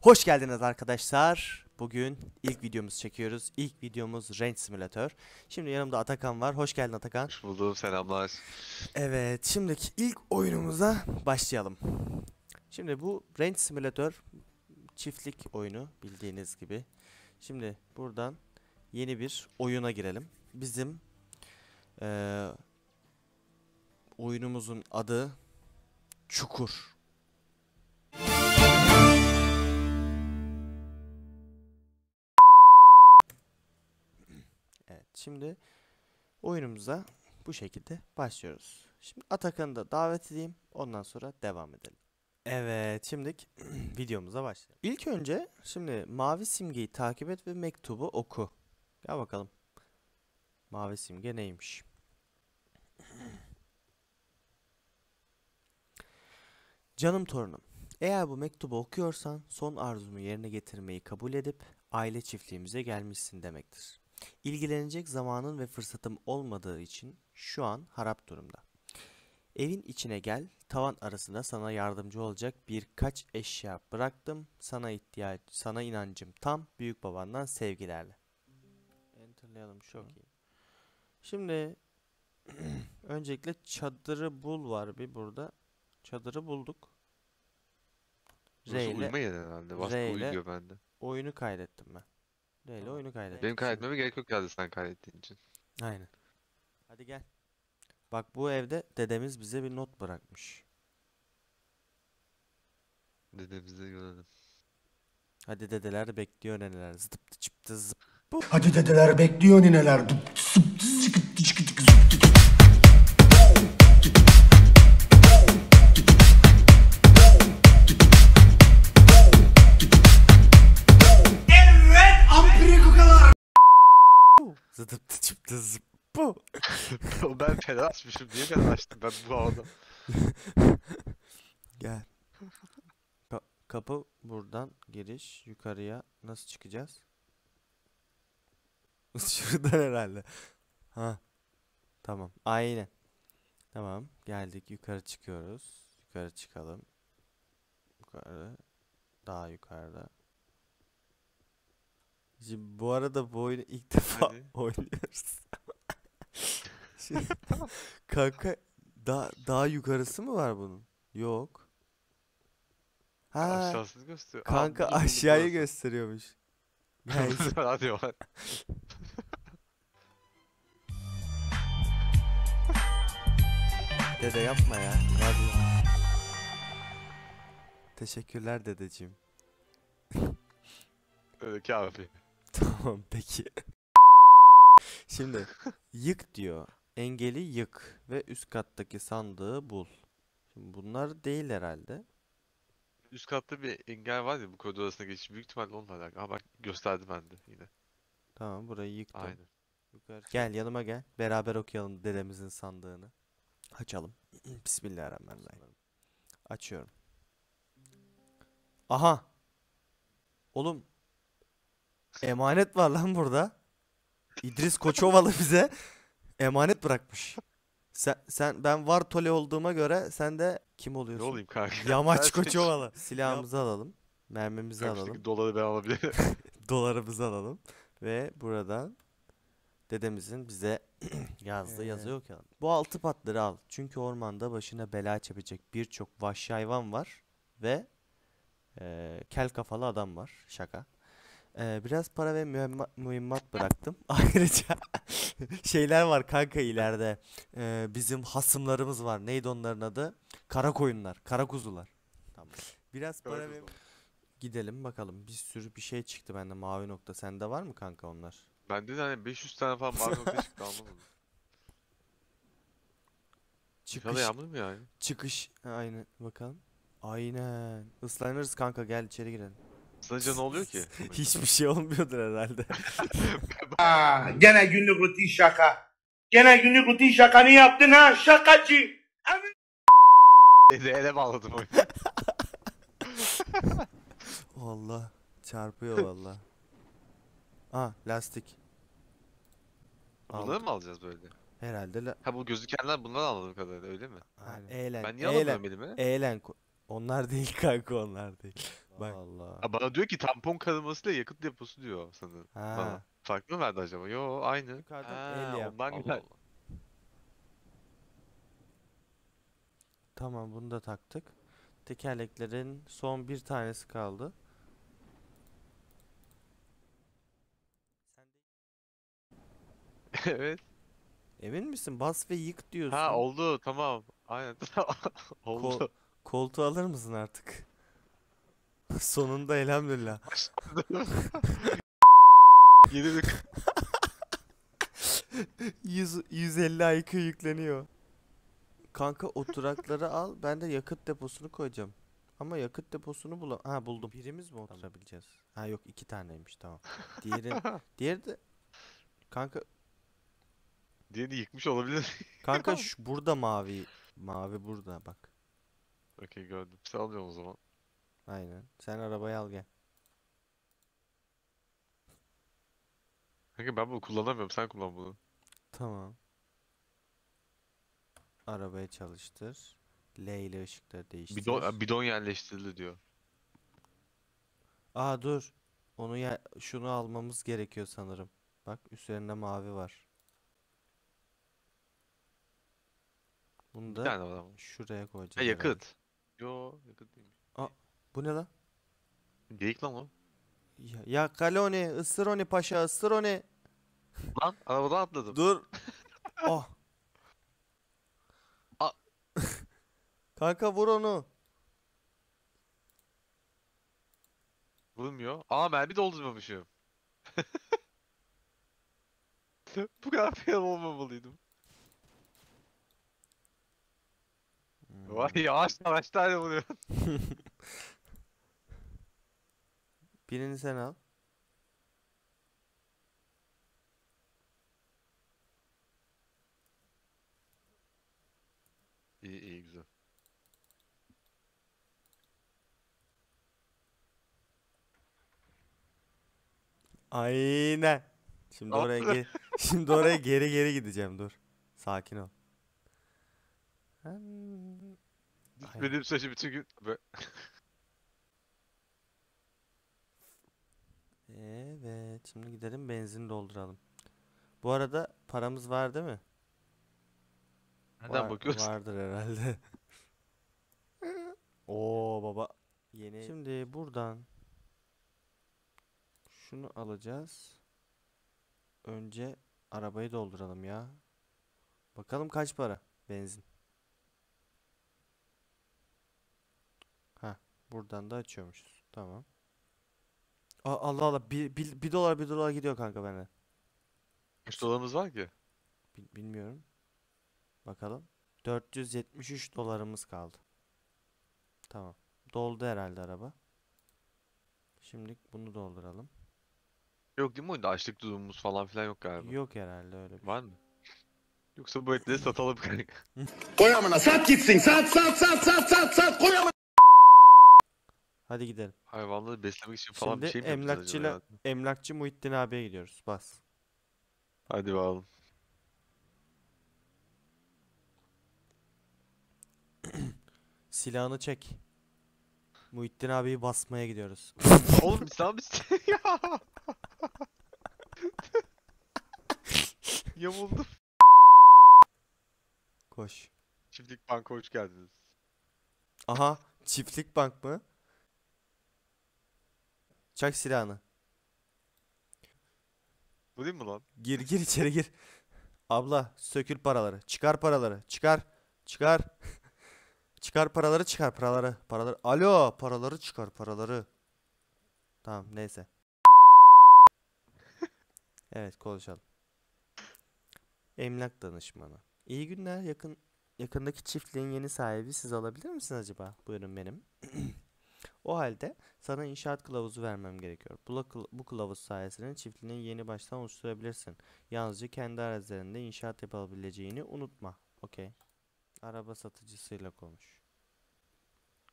Hoş geldiniz arkadaşlar. Bugün ilk videomuzu çekiyoruz. İlk videomuz Ranch Simulator. Şimdi yanımda Atakan var. Hoş geldin Atakan. Hoş buldum, selamlar. Evet, şimdiki ilk oyunumuza başlayalım. Şimdi bu Ranch Simulator çiftlik oyunu bildiğiniz gibi. Şimdi buradan yeni bir oyuna girelim. Bizim oyunumuzun adı Çukur. Evet, şimdi oyunumuza bu şekilde başlıyoruz. Şimdi Atakan'ı da davet edeyim. Ondan sonra devam edelim. Evet, şimdi videomuza başlayalım. İlk önce şimdi mavi simgeyi takip et ve mektubu oku. Gel bakalım. Mavi simge neymiş? Canım torunum, eğer bu mektubu okuyorsan son arzumu yerine getirmeyi kabul edip aile çiftliğimize gelmişsin demektir. İlgilenecek zamanın ve fırsatım olmadığı için şu an harap durumda. Evin içine gel, tavan arasında sana yardımcı olacak birkaç eşya bıraktım. Sana inancım tam, büyük babandan sevgilerle. Enterlayalım, çok iyi. Şimdi öncelikle çadırı bul var bir burada. Çadırı bulduk. Reyle uyuyor bende. Oyunu kaydettim ben. Reyle oyunu kaydettim. Benim kaydetmeme gerek yok herhalde sen kaydettiğin için. Aynen. Hadi gel. Bak, bu evde dedemiz bize bir not bırakmış. Dedemizi görelim. Hadi dedeler bekliyor neneler. Zıptı çıptı zıp. Hadi dedeler bekliyor neneler. Zıptı çıptı çıptı zıptı. Zıdıptı çıptı zıp bu. Ben fena açmışım. Niye fena açtım ben bu havada? Gel. Kapı buradan giriş. Yukarıya nasıl çıkacağız? Şuradan herhalde. Ha. Tamam. Aynen. Tamam. Geldik. Yukarı çıkıyoruz. Yukarı çıkalım. Yukarı. Daha yukarıda. Şimdi bu arada bu oyunu ilk defa oynuyoruz. Şimdi, kanka daha yukarısı mı var bunun? Yok. Ha. Aşağısını gösteriyor. Kanka aşağıyı gösteriyormuş. Neyse. Hadi var. Dede yapma ya. Hadi. Teşekkürler dedeciğim. Öyle kâfi. Tamam peki. Şimdi yık diyor. Engeli yık ve üst kattaki sandığı bul. Şimdi bunlar değil herhalde. Üst katta bir engel var ya bu koridor arasına geçiş. Büyük ihtimalle onunla alakalı. Ama bak gösterdi bende yine. Tamam, burayı yıktım. Aynen. Yukarı. Gel yanıma gel. Beraber okuyalım dedemizin sandığını. Açalım. Bismillahirrahmanirrahim. Açıyorum. Aha. Oğlum. Emanet var lan burada. İdris Koçovalı bize emanet bırakmış. Ben var tole olduğuma göre sen de kim oluyorsun? Ne olayım kanka? Yamaç Koçovalı. Silahımızı alalım. Mermimizi alalım. Doları ben alabilirim. Dolarımızı alalım. Ve buradan dedemizin bize yazdığı yazı yok ya. Bu altı patları al. Çünkü ormanda başına bela çekecek birçok vahşi hayvan var. Ve kel kafalı adam var. Şaka. Biraz para ve mühimmat bıraktım. Ayrıca şeyler var kanka ileride. Bizim hasımlarımız var. Neydi onların adı? Karakoyunlar, Karakuzlular. Tamam. Biraz para ve... Gidelim bakalım. Bir sürü bir şey çıktı bende. Mavi nokta. Sende var mı kanka onlar? Bende de hani 500 tane falan mavi nokta çıktı. Anlamadım. Çıkış. Mı yani? Çıkış. Ha, aynen. Bakalım. Aynen. Islanırız kanka. Gel içeri girelim. Sadece ne oluyor ki? Hiçbir şey olmuyordur herhalde. Aa, gene günlük rutin şaka. Gene günlük rutin şakanı yaptın ha şakacı. Ele bağladım oyunu. Valla çarpıyor valla. Aa, lastik. Bunları mı alacağız böyle? Herhalde. Ha, bu gözükenler bundan anladığım kadarıyla öyle mi? Aynen. Eğlen. Ben niye alamıyorum elimi? Eğlen. Onlar değil kanka, onlar değil. Bak. Allah. Ya bana diyor ki tampon kanamasıyla yakıt deposu diyor sanırım. Bana. Farklı mı verdi acaba? Yo aynı. Ha, ondan güzel. Tamam bunu da taktık. Tekerleklerin son bir tanesi kaldı. Evet. Emin misin? Bas ve yık diyorsun. Ha oldu tamam. Aynen. Oldu. Koltuğu alır mısın artık? Sonunda elhamdülillah. Yeni bir... 150 IQ yükleniyor. Kanka oturakları al. Ben de yakıt deposunu koyacağım. Ama yakıt deposunu buldum. Birimiz mi oturabileceğiz? Ha yok iki taneymiş tamam. Diğeri de... Kanka... Diğeri yıkmış olabilir. Kanka şu burada mavi. Mavi burada bak. Okey gördüm. Sen alacağım o zaman. Aynen. Sen arabayı al gel. Kanka ben bunu kullanamıyorum. Sen kullan bunu. Tamam. Arabayı çalıştır. L ile ışıkları değiştir. Bidon yerleştirildi diyor. Aa dur. Şunu almamız gerekiyor sanırım. Bak üzerinde mavi var. Bunu da şuraya koyacağım. Yakıt. Herhalde. Yo yakıt değil. Aa bu ne lan? Geyik lan o. Ya Kaloni, ısır onu paşa, ısır onu. Lan arabadan atladım. Dur. Oh. Kanka vur onu. Vurmuyor. Aa mermi doldurmamışım. Bu kadar fiyat olmamalıydım. Vay yavaş yavaş tane vuruyorsun. Birini sen al. İyi iyi güzel. Aynen. Şimdi oraya geri gideceğim dur. Sakin ol. Benim saçı bütün gün. Evet şimdi gidelim benzin dolduralım. Bu arada paramız var değil mi? Nereden bakıyorsun? Vardır herhalde. Oo baba. Yeni. Şimdi buradan şunu alacağız. Önce arabayı dolduralım ya. Bakalım kaç para benzin. Ha buradan da açıyormuşuz. Tamam. Allah Allah $1 gidiyor kanka bende. Kaç dolarımız var ki? Bilmiyorum. Bakalım. 473 dolarımız kaldı. Tamam. Doldu herhalde araba. Şimdi bunu dolduralım. Yok değil mi oyunda açlık durumumuz falan filan yok galiba. Yok herhalde öyle bir şey. Var mı? Yoksa bu etleri satalım kanka. Koy amına sat gitsin sat koy amına. Hadi gidelim. Hayvanları beslemek için falan şimdi bir şey mi yapacağız acaba ya? Emlakçı Muhittin abiye gidiyoruz. Bas. Hadi bakalım. Silahını çek. Muhittin abiyi basmaya gidiyoruz. Oğlum sen misin ya? Yamuldum. Koş. Çiftlik banka hoş geldiniz. Aha çiftlik bank mı? Çak silahını. Bu değil mi lan? Gir içeri gir. Abla sökül paraları. Çıkar paraları. Çıkar. Çıkar paraları çıkar paraları. Alo paraları çıkar paraları. Tamam neyse. Evet konuşalım. Emlak danışmanı. İyi günler yakındaki çiftliğin yeni sahibi siz olabilir misiniz acaba? Buyurun benim. O halde sana inşaat kılavuzu vermem gerekiyor. Bu kılavuz sayesinde çiftliğini yeni baştan oluşturabilirsin. Yalnızca kendi arazilerinde inşaat yapabileceğini unutma. Okey. Araba satıcısıyla konuş.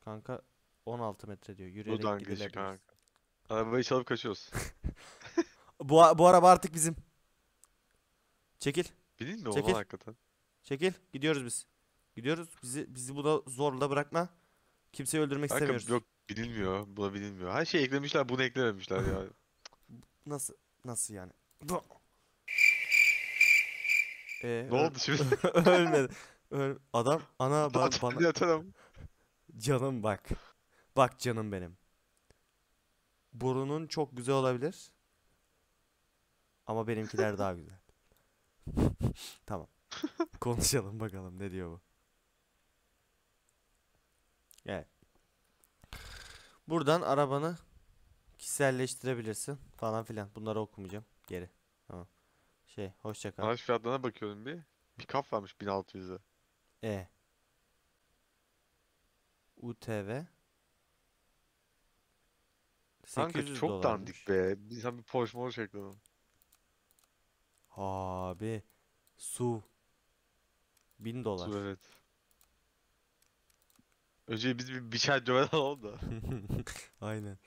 Kanka 16 metre diyor. Yürüyerek gidilebiliriz. Arabayı çalıp kaçıyoruz. bu araba artık bizim. Çekil. Bilin mi oğlan hakikaten? Çekil. Gidiyoruz biz. Gidiyoruz. Bizi buna zorla bırakma. Kimseyi öldürmek istemiyoruz. Yok. Bilinmiyor. Bu da bilinmiyor. Her şeyi eklemişler, bunu eklememişler ya. Nasıl? Nasıl yani? Ne oldu şimdi? Ölmedi. Adam ana bak bana. Canım bak. Bak canım benim. Burunun çok güzel olabilir. Ama benimkiler daha güzel. Tamam. Konuşalım bakalım ne diyor bu. Evet. Buradan arabanı kişiselleştirebilirsin falan filan. Bunları okumayacağım. Geri. Tamam. Şey, hoşça kal. Araç fiyatlarına bakıyorum bir. Bir kaf varmış 1600'e. UTV. Sanki çok dandik be. İnsan bir Porsche mor şeklinde. Abi. Su. $1000. Su, evet. Önce biz bir çay dövden alalım da. Aynen.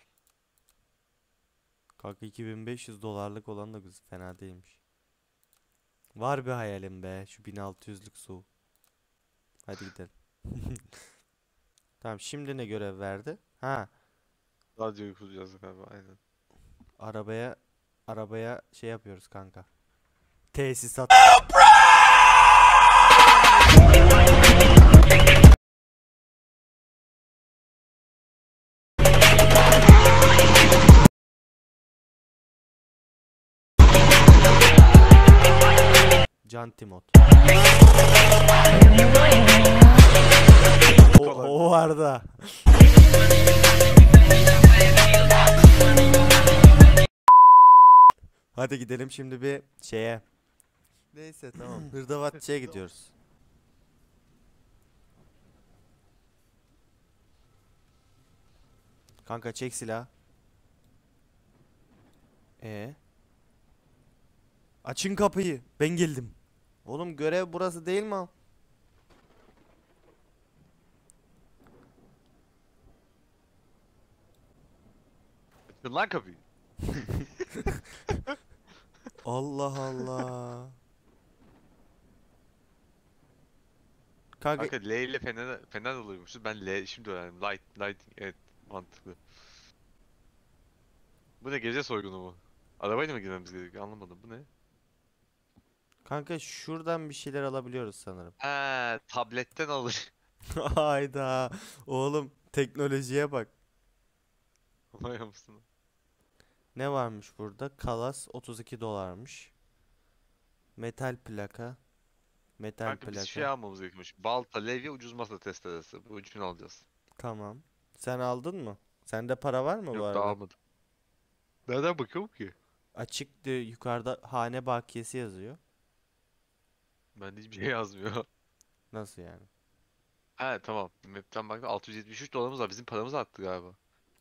Kanka $2500'lık olan da güzel, fena değilmiş. Var bir hayalim be. Şu 1600'lük su. Hadi gidelim. Tamam, şimdi ne görev verdi? Ha. Radyoyu kuracağız galiba, aynen. Arabaya şey yapıyoruz kanka. Tesisat. Cantimot. O arada. Hadi gidelim şimdi bir şeye. Neyse tamam. Hırdavatçı'ya gidiyoruz. Kanka çek silah. Açın kapıyı. Ben geldim. Oğlum görev burası değil mi? Açın lan kapıyı. Allah Allah. Kanka L ile fener oluyormuşuz. Ben L şimdi öğrendim. Lighting, evet, mantıklı. Bu ne, gece soygunu mu? Arabayla mı girmemiz gerekiyor? Anlamadım, bu ne? Kanka şuradan bir şeyler alabiliyoruz sanırım. Tabletten alır. Hayda. Oğlum teknolojiye bak. Vay mısın? Ne varmış burada? Kalas $32'mış. Metal plaka. Kanka biz şey almamız gerekiyormuş. Balta, levye, ucuz masa testeresi. Bu üçünü alacağız. Tamam. Sen aldın mı? Sende para var mı? Yok, bu arada? Yok, daha almadım. Nereden bakıyorum ki? Açıktı. Yukarıda hane bakiyesi yazıyor. Bende hiçbir şey yazmıyor. Nasıl yani? He tamam. Map'ten baktım, $673 var. Bizim paramız arttı galiba.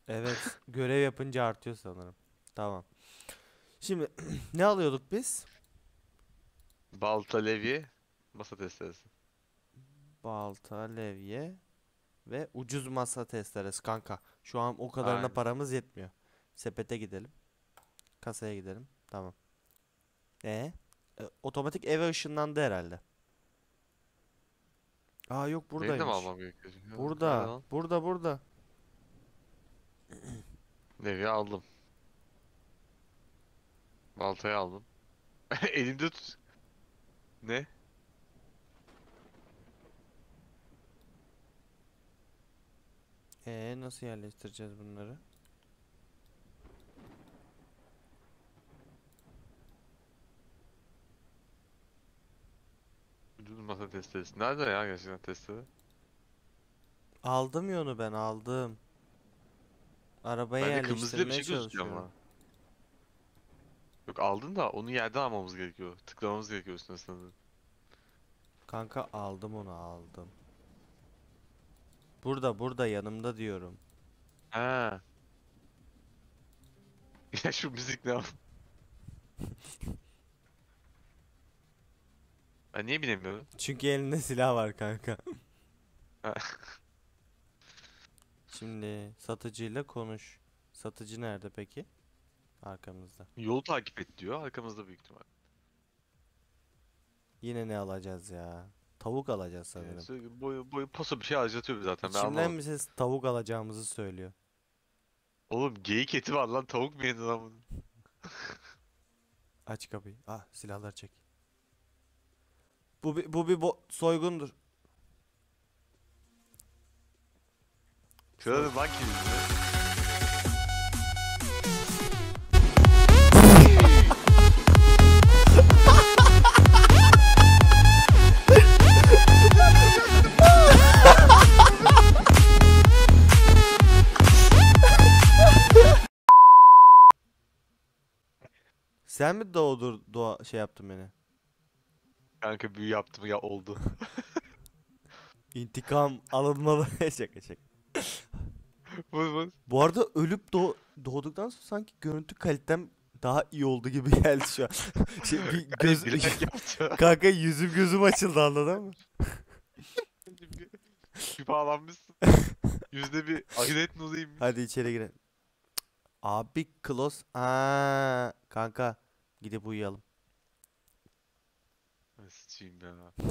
Evet. Görev yapınca artıyor sanırım. Tamam. Şimdi ne alıyorduk biz? Balta, levye, masa testeresi. Balta, levye ve ucuz masa testeresi kanka. Şu an o kadarına aynen paramız yetmiyor. Sepete gidelim. Kasaya gidelim. Tamam. Otomatik eve ışınlandı herhalde. Yok, buradaymış. Burada. Burada. Levye aldım. Baltayı aldım. Elimde tut. Ne? Nasıl yerleştireceğiz bunları? Ucuz masa testesi. Nerede ya gerçekten testleri? Aldım ya onu, ben aldım. Arabaya yerleştirmeye çalışıyorum. Yok aldın da onu yerden almamız gerekiyor. Tıklamamız gerekiyor üstüne sanırım. Kanka aldım onu, aldım. Burada yanımda diyorum. Ya şu müzik ne? Ben niye bilemiyorum? Çünkü elinde silah var kanka. Şimdi satıcıyla konuş. Satıcı nerede peki? Arkamızda. Yolu takip et diyor. Arkamızda büyük ihtimal. Yine ne alacağız ya? Tavuk alacağız sanırım. Boyu posa bir şey acıtıyor zaten. İçimden bir ses tavuk alacağımızı söylüyor. Oğlum geyik eti var lan, tavuk mu yedin lan bunu? Aç kapıyı. Ah, silahları çek. Bu bir soygundur. Şöyle bak yüzüne. Sen mi doğa şey yaptın beni? Kanka büyü yaptım ya, oldu. İntikam alınmalı. Şaka. Bu arada ölüp doğduktan sonra sanki görüntü kalitem daha iyi oldu gibi geldi şu an. Şey, kanka gözüm açıldı, anladın mı? Bir bağlanmışsın. Yüzde bir ahiret noluyum. Hadi içeri girelim. Abi close. Aa, kanka gidip uyuyalım. Sıçayım ben abi.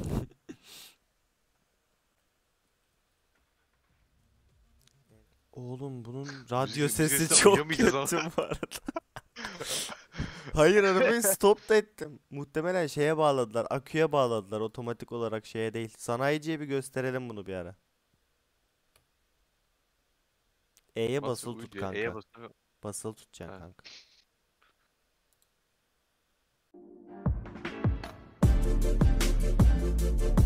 Oğlum bunun radyo sesi çok kötü bu arada. Hayır, arabayı stop da ettim. Muhtemelen şeye bağladılar, aküye bağladılar otomatik olarak, şeye değil. Sanayiciye bir gösterelim bunu bir ara. E'ye basılı tut kanka. E'ye basılı tutacaksın kanka.